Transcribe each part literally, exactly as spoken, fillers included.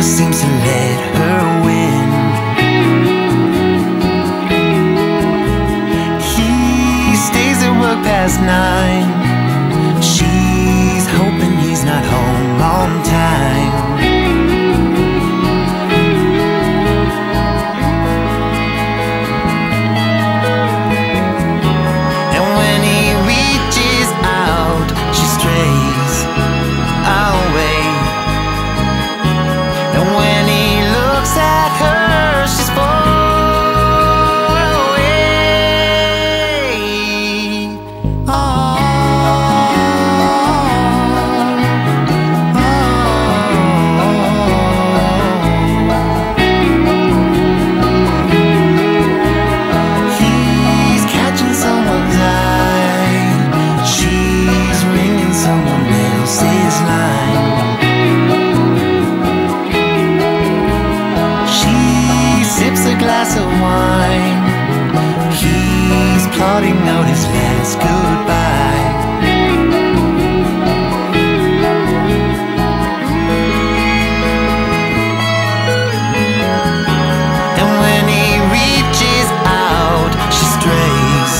never seems to let her win. He stays at work past nine. She's hoping he's not home on time. And when he reaches out, she strays away. And when he looks at her, she's far away. Oh, oh, oh. He's catching someone's eye. She's ringing someone else's line. Glass of wine. He's plotting out his last goodbye. And when he reaches out, she strays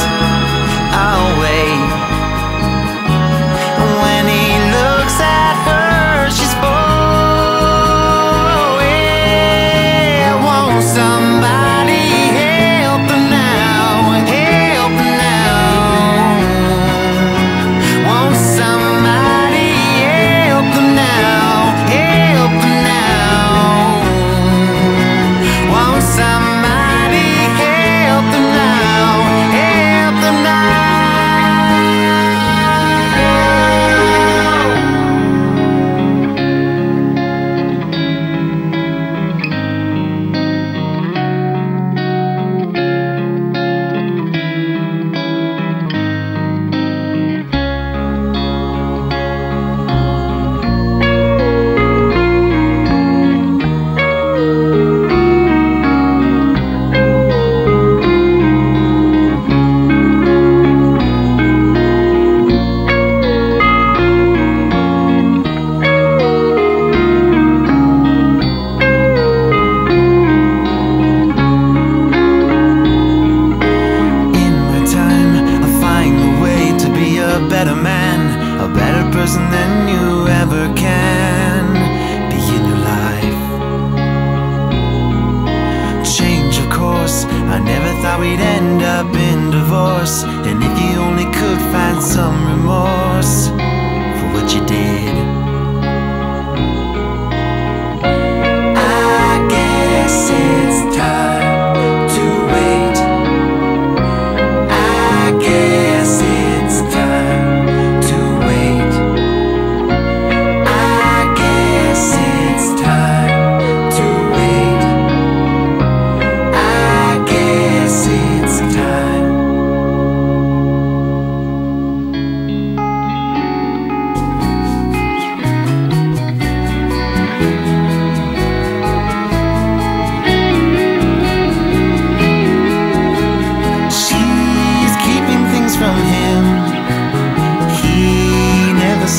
away. And when he looks at her, she's far away. I want somebody.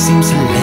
Seems